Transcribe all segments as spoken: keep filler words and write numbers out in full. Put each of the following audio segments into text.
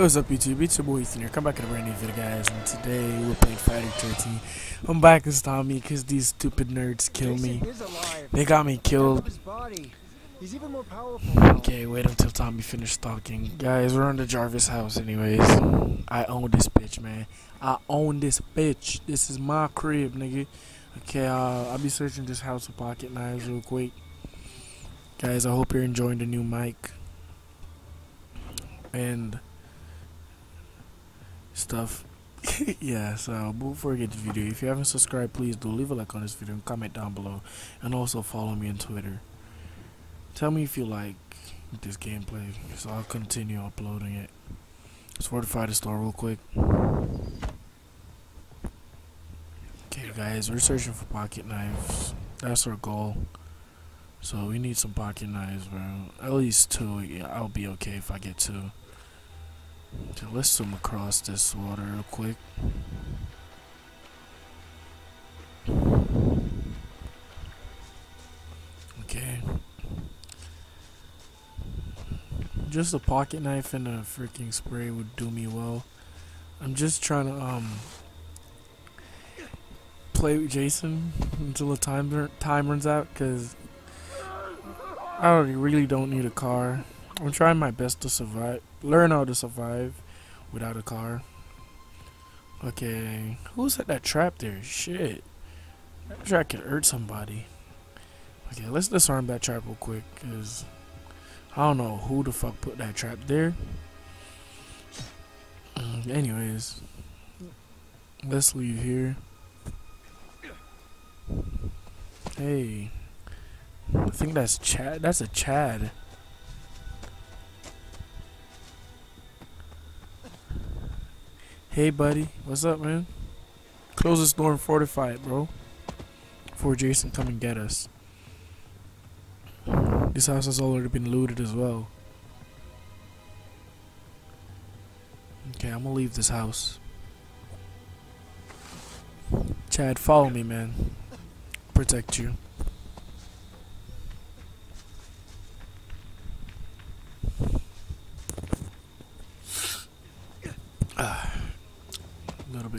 Hey, what's up YouTube, it's your boy Ethan here, come back in a brand new video guys, and today we're playing Friday thirteenth. I'm back as Tommy, cause these stupid nerds kill me. They got me killed. Okay, wait until Tommy finishes talking. Guys, we're on the Jarvis house anyways. I own this bitch, man. I own this bitch. This is my crib, nigga. Okay, uh, I'll be searching this house with pocket knives real quick. Guys, I hope you're enjoying the new mic and stuff. Yeah, so before we get to the video, if you haven't subscribed, please do leave a like on this video and comment down below, and also follow me on Twitter. Tell me if you like this gameplay, so I'll continue uploading it. Let's fortify the store real quick. Okay guys, we're searching for pocket knives. That's our goal, so we need some pocket knives, bro. At least two. Yeah, I'll be okay if I get two. So let's swim across this water real quick. Okay. Just a pocket knife and a freaking spray would do me well. I'm just trying to um play with Jason until the time time runs out, because I really don't need a car. I'm trying my best to survive. Learn how to survive without a car. Okay. Who set that trap there? Shit. That trap could hurt somebody. Okay, let's disarm that trap real quick, because I don't know who the fuck put that trap there. Anyways, let's leave here. Hey. I think that's Chad. That's a Chad. Hey buddy, what's up man? Close this door and fortify it, bro, before Jason come and get us. This house has already been looted as well. Okay, I'm gonna leave this house. Chad, follow me man. Protect you.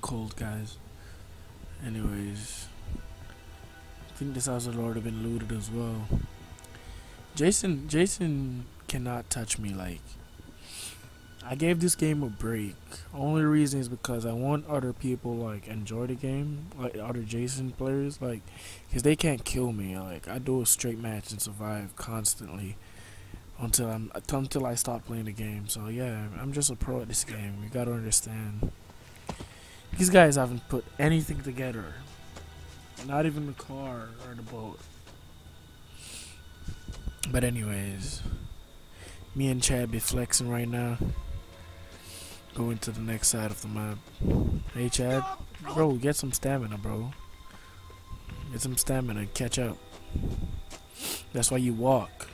Cold guys. Anyways, I think this house has already been looted as well. Jason, Jason cannot touch me. Like, I gave this game a break. Only reason is because I want other people like enjoy the game, like other Jason players, like, cause they can't kill me. Like, I do a straight match and survive constantly until I'm until I stop playing the game. So yeah, I'm just a pro at this game. You gotta understand. These guys haven't put anything together. Not even the car or the boat. But anyways, me and Chad be flexing right now. Going to the next side of the map. Hey Chad, bro, get some stamina, bro. Get some stamina, catch up. That's why you walk.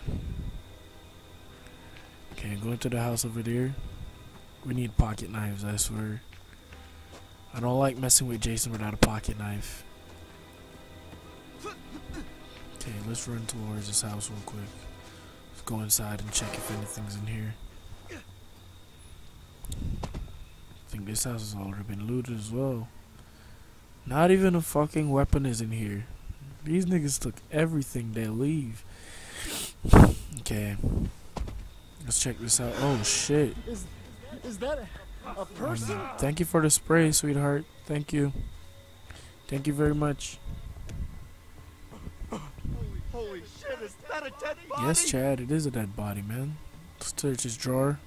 Okay, going to the house over there. We need pocket knives, I swear. I don't like messing with Jason without a pocket knife. Okay, let's run towards this house real quick. Let's go inside and check if anything's in here. I think this house has already been looted as well. Not even a fucking weapon is in here. These niggas took everything they leave. Okay. Let's check this out. Oh shit. Is, is that a A person? Um, thank you for the spray, sweetheart. Thank you. Thank you very much. Holy, holy shit, is that a dead body? Yes, Chad, it is a dead body, man. Let's search his drawer.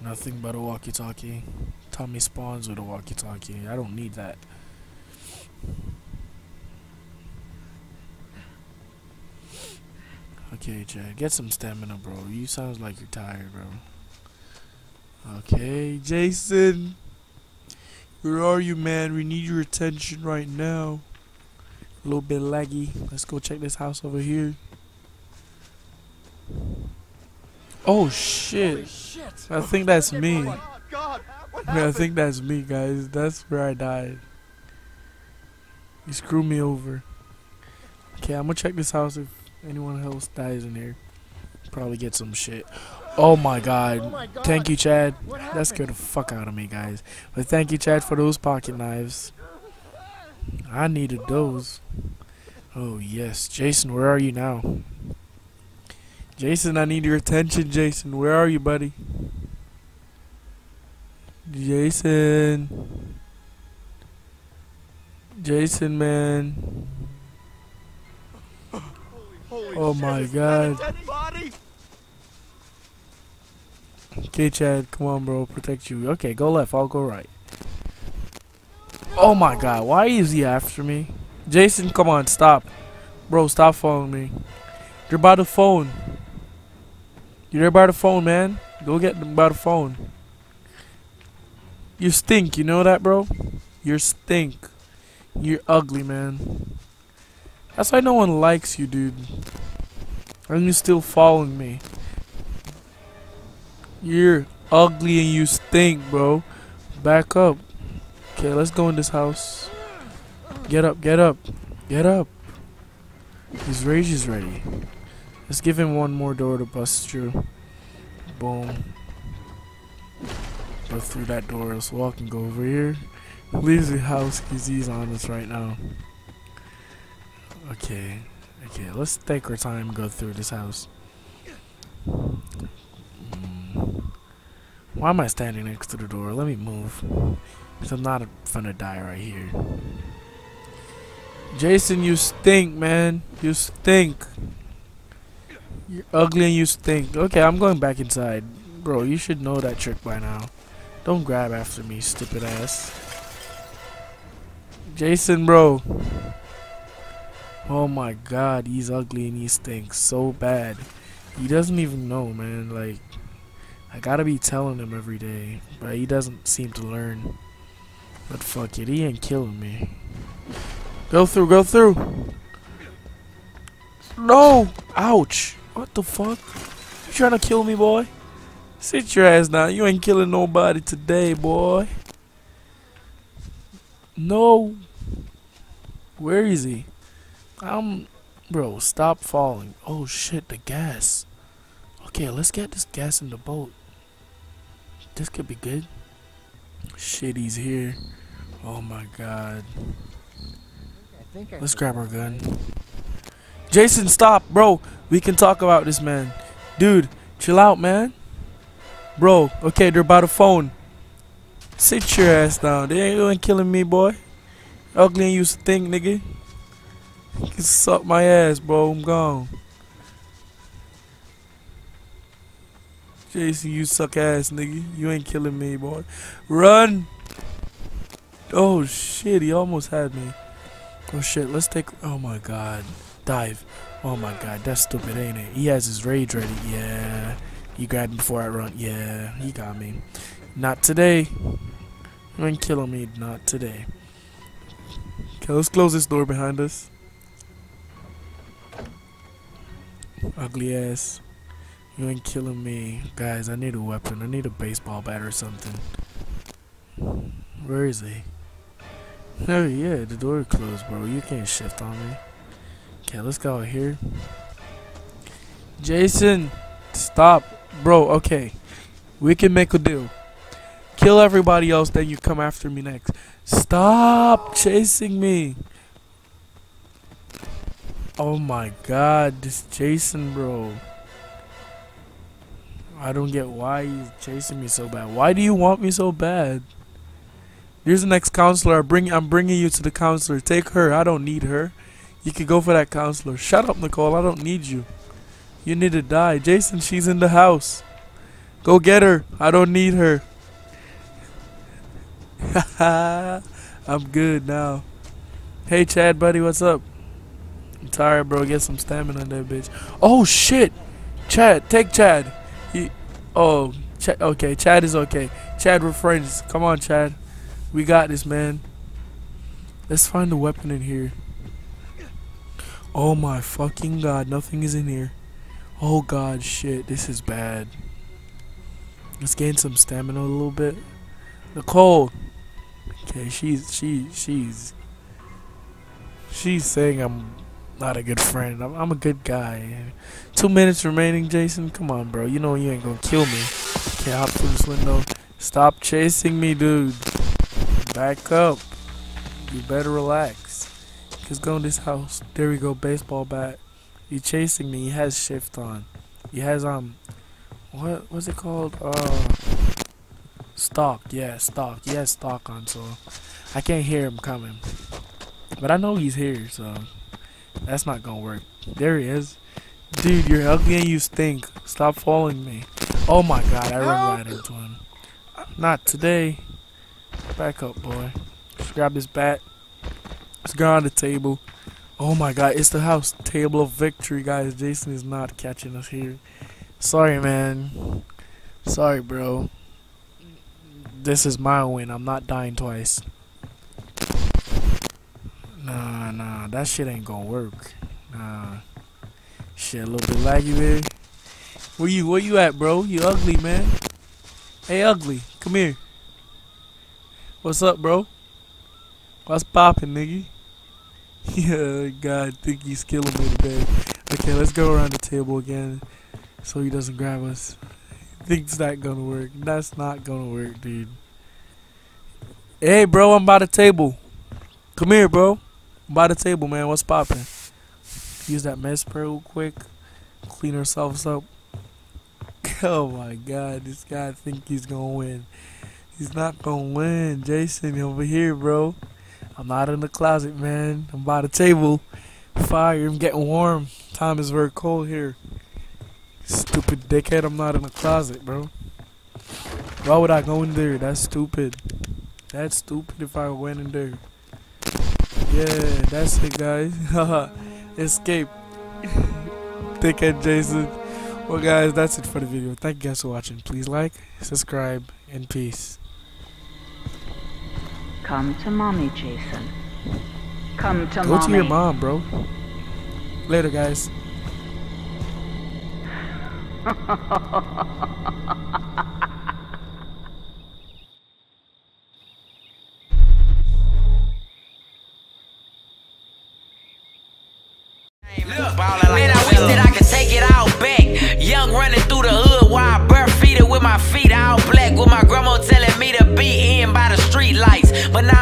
Nothing but a walkie-talkie. Tommy spawns with a walkie-talkie. I don't need that. Okay, Chad, get some stamina, bro. You sound like you're tired, bro. Okay, Jason, where are you, man? We need your attention right now. A little bit laggy. Let's go check this house over here. Oh shit! shit. I think that's me. Oh, God. I think that's me, guys. That's where I died. You screwed me over. Okay, I'm gonna check this house if anyone else dies in here. Probably get some shit. Oh my god. Oh my god. Thank you, Chad. That scared the fuck out of me, guys. But thank you, Chad, for those pocket knives. I needed those. Oh, yes. Jason, where are you now? Jason, I need your attention, Jason. Where are you, buddy? Jason. Jason, man. Oh my god. Okay, Chad, come on, bro. Protect you. Okay, go left. I'll go right. Oh my god. Why is he after me? Jason, come on. Stop. Bro, stop following me. You're by the phone. You're there by the phone, man. Go get them by the phone. You stink. You know that, bro? You're stink. You're ugly, man. That's why no one likes you, dude. And you're still following me. You're ugly and you stink, bro. Back up. Okay, let's go in this house. Get up, get up, get up. His rage is ready. Let's give him one more door to bust through. Boom. Bust through that door. Let's walk and go over here. Leave the house because he's on us right now. Okay. Okay, let's take our time and go through this house. Mm. Why am I standing next to the door? Let me move. Because I'm not finna die right here. Jason, you stink, man. You stink. You're ugly and you stink. Okay, I'm going back inside. Bro, you should know that trick by now. Don't grab after me, stupid ass. Jason, bro. Oh my god, he's ugly and he stinks so bad. He doesn't even know, man. Like, I gotta be telling him every day. But he doesn't seem to learn. But fuck it, he ain't killing me. Go through, go through. No! Ouch! What the fuck? You trying to kill me, boy? Sit your ass down. You ain't killing nobody today, boy. No. Where is he? I'm... Bro, stop falling. Oh, shit, the gas. Okay, let's get this gas in the boat. This could be good. Shit, he's here. Oh, my god. Let's grab our gun. Jason, stop, bro. We can talk about this, man. Dude, chill out, man. Bro, okay, they're by the phone. Sit your ass down. They ain't even killing me, boy. Ugly and you stink, nigga. You can suck my ass, bro. I'm gone. Jason, you suck ass, nigga. You ain't killing me, boy. Run! Oh, shit. He almost had me. Oh shit, let's take... Oh my god. Dive. Oh my god, that's stupid, ain't it? He has his rage ready. Yeah. He grabbed me before I run. Yeah, he got me. Not today. You ain't killing me. Not today. Okay, let's close this door behind us. Ugly ass. You ain't killing me. Guys, I need a weapon. I need a baseball bat or something. Where is he? Oh yeah, the door closed, bro. You can't shift on me. Okay, let's go out here. Jason, stop. Bro, okay. We can make a deal. Kill everybody else, then you come after me next. Stop chasing me. Oh my god, this Jason, bro. I don't get why he's chasing me so bad. Why do you want me so bad? Here's the next counselor. I bring, I'm bringing you to the counselor. Take her. I don't need her. You can go for that counselor. Shut up, Nicole. I don't need you. You need to die. Jason, she's in the house. Go get her. I don't need her. I'm good now. Hey, Chad, buddy. What's up? I'm tired, bro. Get some stamina on that bitch. Oh, shit. Chad. Take Chad. He, oh, Ch okay. Chad is okay. Chad, we're friends. Come on, Chad. We got this, man. Let's find a weapon in here. Oh my fucking god, nothing is in here. Oh god, shit, this is bad. Let's gain some stamina a little bit. Nicole. Okay, she's she she's she's saying I'm not a good friend. I'm, I'm a good guy. Two minutes remaining, Jason. Come on, bro. You know you ain't gonna kill me. Can't hop through this window. Stop chasing me, dude. Back up. You better relax. Just go in this house. There we go. Baseball bat. You chasing me. He has shift on. He has um, what what's it called? Uh, stock. Yeah, stock. He has stock on, so I can't hear him coming. But I know he's here, so that's not gonna work. There he is. Dude, you're ugly and you stink. Stop following me. Oh my god, I run right into him. Not today. Back up, boy. Just grab this bat. Let's go on the table. Oh my god, it's the house. Table of victory, guys. Jason is not catching us here. Sorry, man. Sorry, bro. This is my win. I'm not dying twice. Nah, nah, that shit ain't gonna work. Nah, shit, a little bit laggy there. Where you, where you at, bro? You ugly, man. Hey, ugly, come here. What's up, bro? What's poppin', nigga? Yeah, God, I think he's killing me today. Okay, let's go around the table again, so he doesn't grab us. I think it's not gonna work. That's not gonna work, dude. Hey, bro, I'm by the table. Come here, bro. By the table, man. What's poppin'? Use that mess spray real quick. Clean ourselves up. Oh my god, this guy think he's gonna win. He's not gonna win. Jason, over here, bro. I'm not in the closet, man. I'm by the table. Fire, I'm getting warm. Time is very cold here. Stupid dickhead, I'm not in the closet, bro. Why would I go in there? That's stupid. That's stupid if I went in there. Yeah, that's it, guys. Escape. Dickhead Jason. Well, guys, that's it for the video. Thank you guys for watching. Please like, subscribe, and peace. Come to mommy, Jason. Come to mommy. Go to your mom, bro. Later, guys. Man, I wish that I could take it all back. Young running through the hood while I bare feet with my feet all black. With my grandma telling me to be in by the street lights, but now